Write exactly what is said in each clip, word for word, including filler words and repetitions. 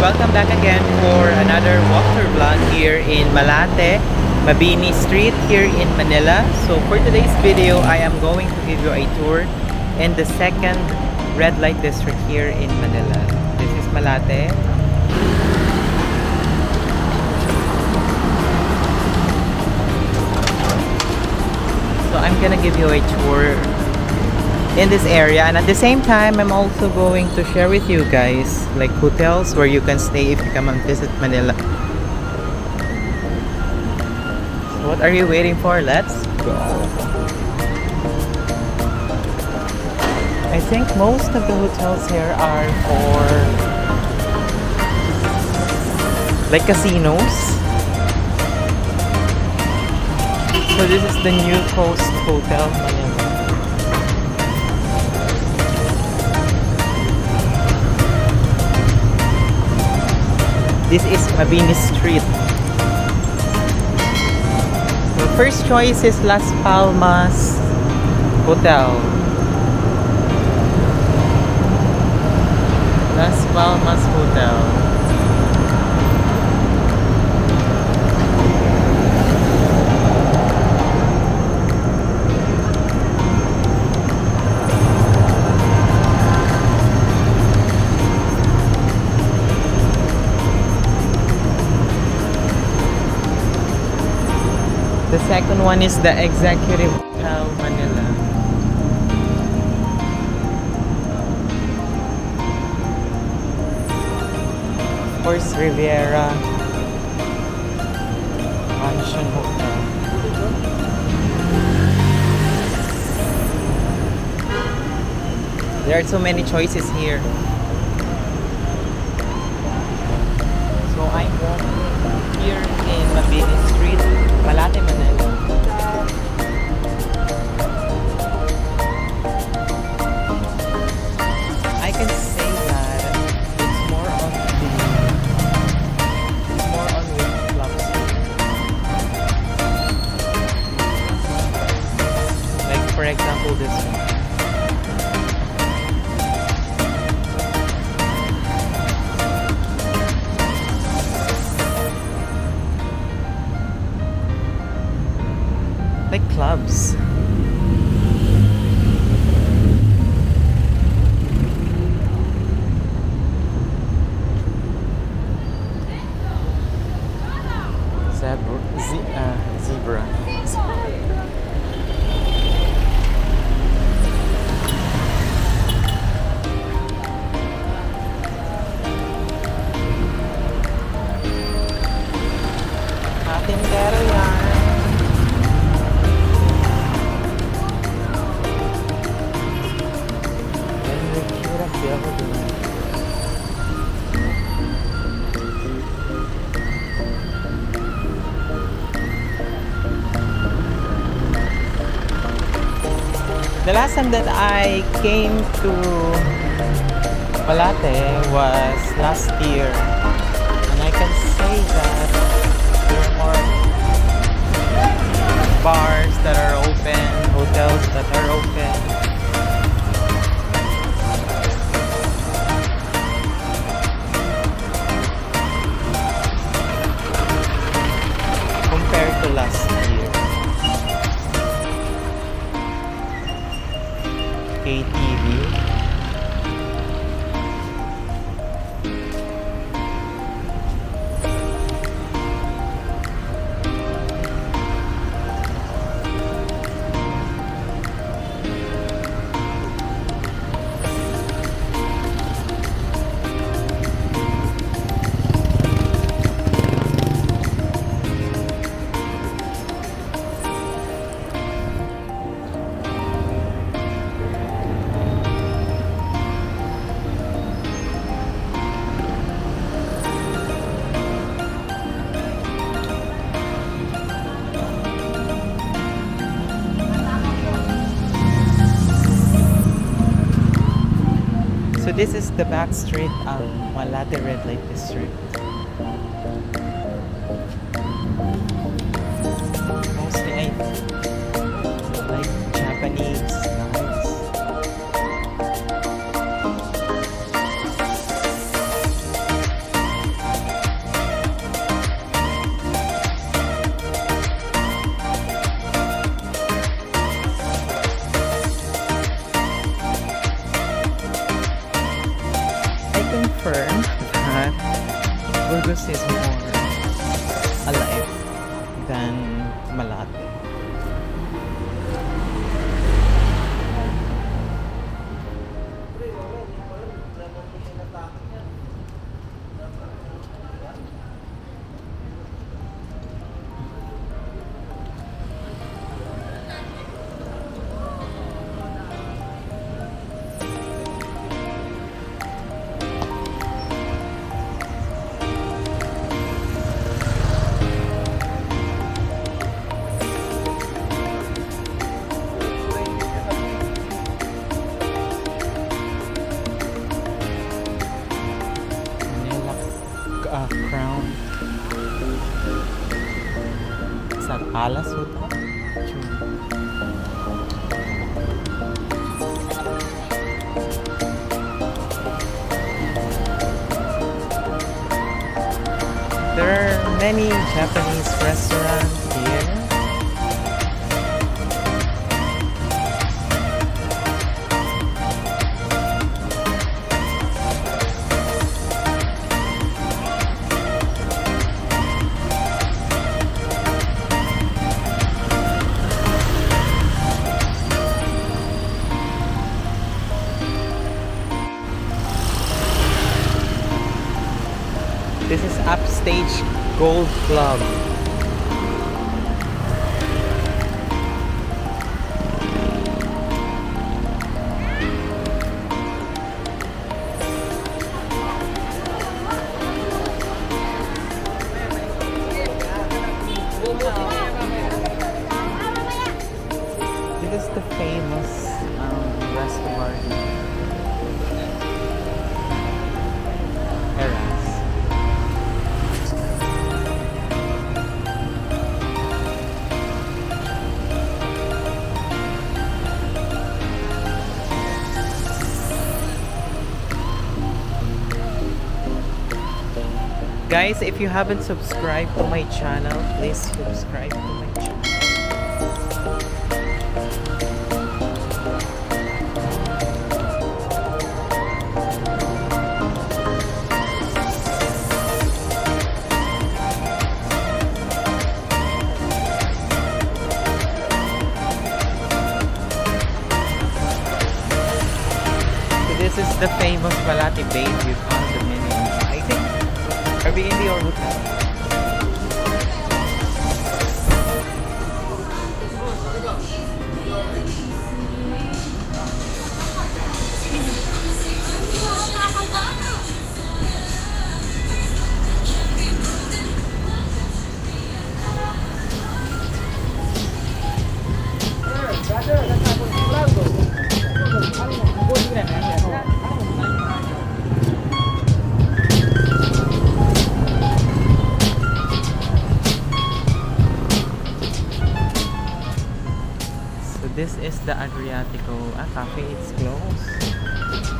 welcome back again for another walkthrough vlog here in Malate, Mabini Street here in Manila. So for today's video, I am going to give you a tour in the second red light district here in Manila. This is Malate. So I'm gonna give you a tour in this area, and at the same time I'm also going to share with you guys like hotels where you can stay if you come and visit Manila. So what are you waiting for? Let's go. I think most of the hotels here are for like casinos. So this is the New Post Hotel Manila. This is Mabini Street. The first choice is Las Palmas Hotel. Las Palmas Hotel. The second one is the Executive Hotel Manila. Of course, Riviera, Mansion Hotel. There are so many choices here. So I'm going here in Mabini Street, Malate, Manila. I can say that it's more on the it's more on the clubs, like for example this one. Like clubs. Zebra. Ze uh, zebra. Nothing better, yeah. The last time that I came to Malate was last year, and I can say that there are more bars that are open, hotels that are open. Last year, K T V, so this is the back street of Malate Red Light District. Mostly I like Japanese guys. confirm that Burgos is more alive than Malate. Palace Hotel. There are many Japanese restaurants here. This is Upstage Golf Club. This is the famous um, restaurant. Guys, if you haven't subscribed to my channel, please subscribe to my channel. So this is the famous Malate Bay view condominium. I think Airbnb or hotel. This is the Adriatico ah, cafe. It's closed.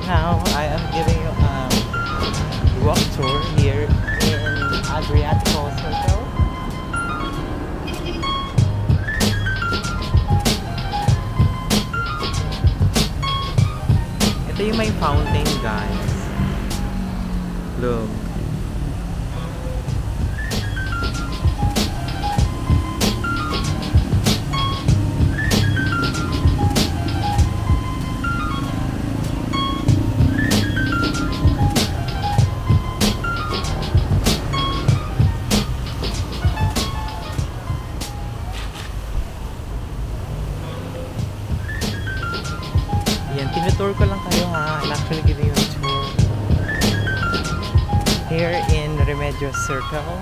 Now I am giving you a walk tour here in Adriatico Central. Ito yung may fountain, guys. Look. Tour ko lang kayo ha. I'll actually give you a tour here in Remedios Circle.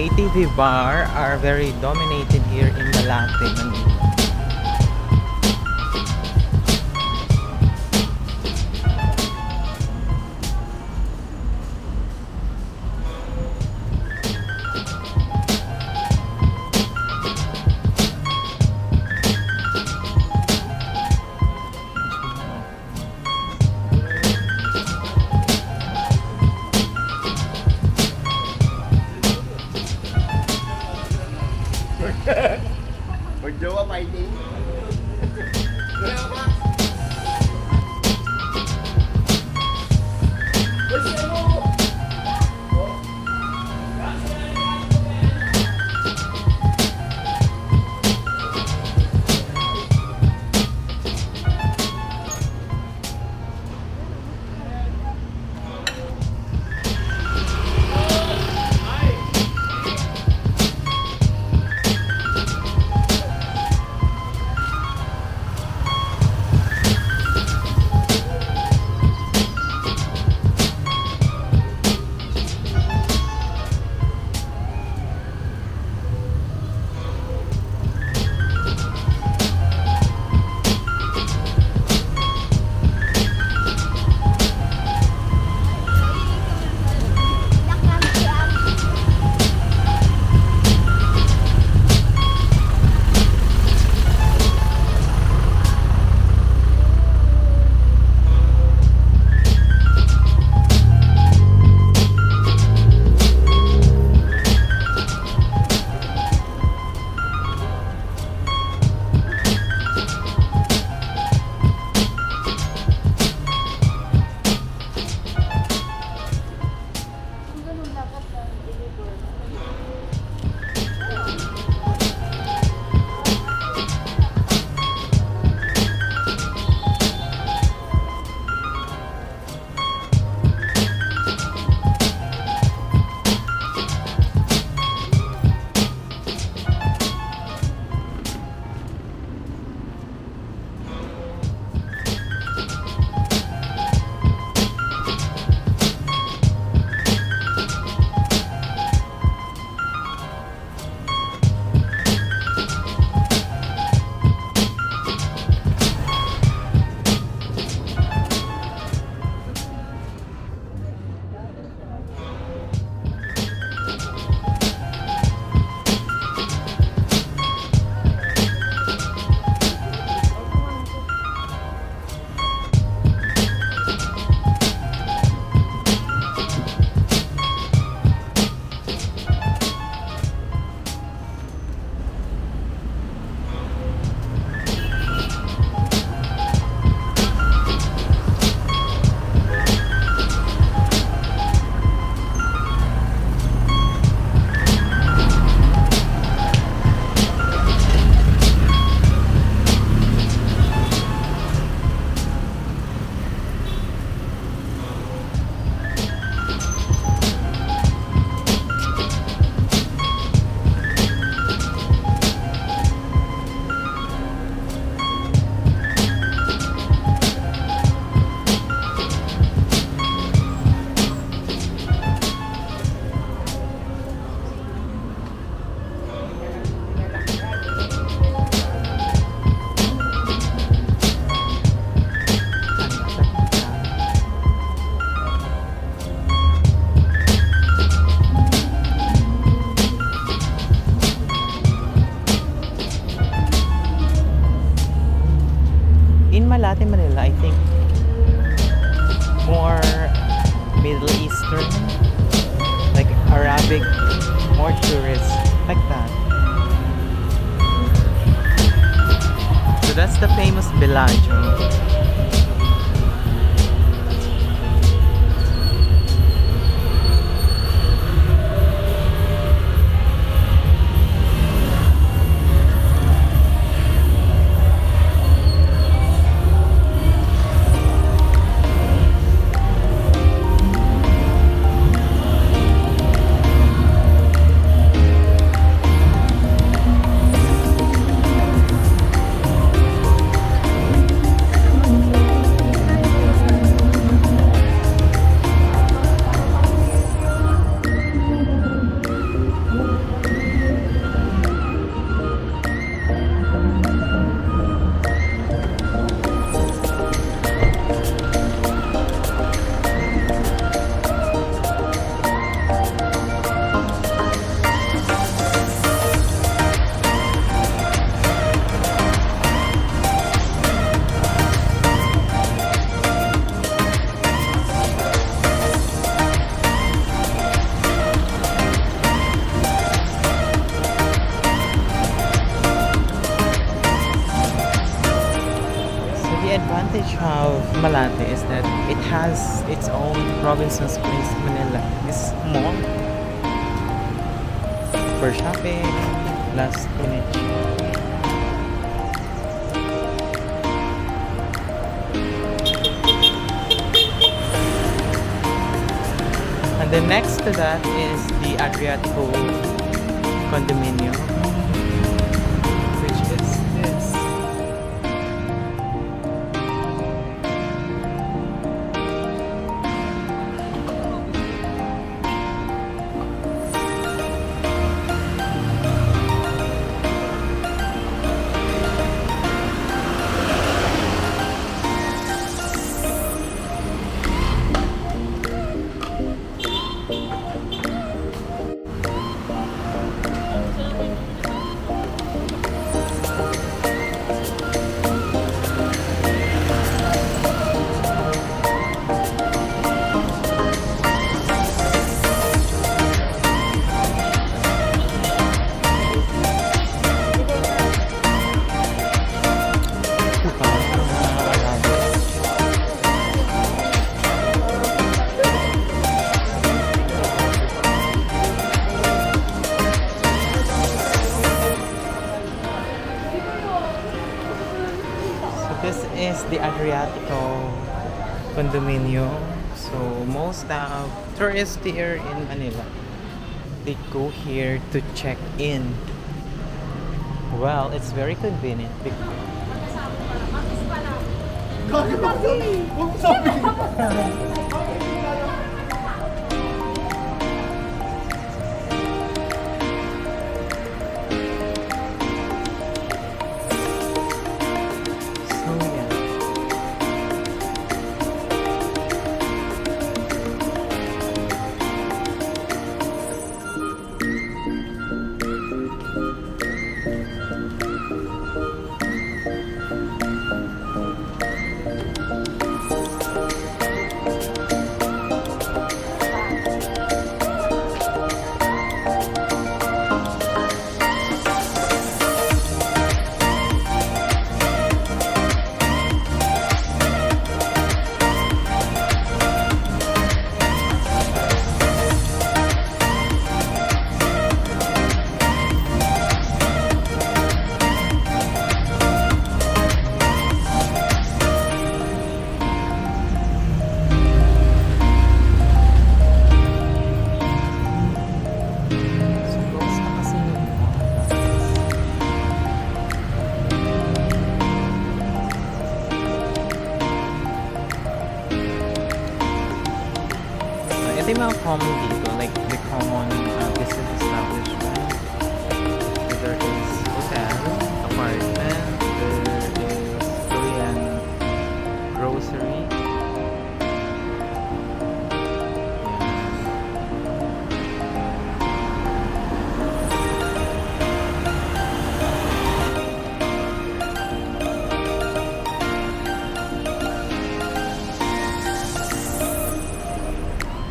K T V bar are very dominated here in Malate, Manila. Malate, Manila, I think more Middle Eastern, like Arabic, more tourists, like that. So that's the famous Bellagio. advantage of Malate is that it has its own Robinsons Place, Manila. It's small for shopping, last minute. And then next to that is the Adriatico Condominium. Is the Adriatico Condominium. So most of tourists here in Manila, they go here to check in. Well, it's very convenient because common dito, like the common uh, business establishment. There is hotel, apartment, there is Korean grocery.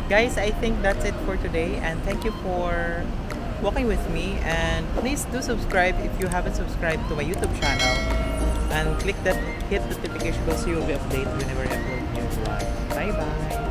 Guys, I think that's it for today, and thank you for walking with me, and please do subscribe if you haven't subscribed to my YouTube channel, and click that hit the notification bell so you'll be updated whenever I upload new vlogs. Bye bye!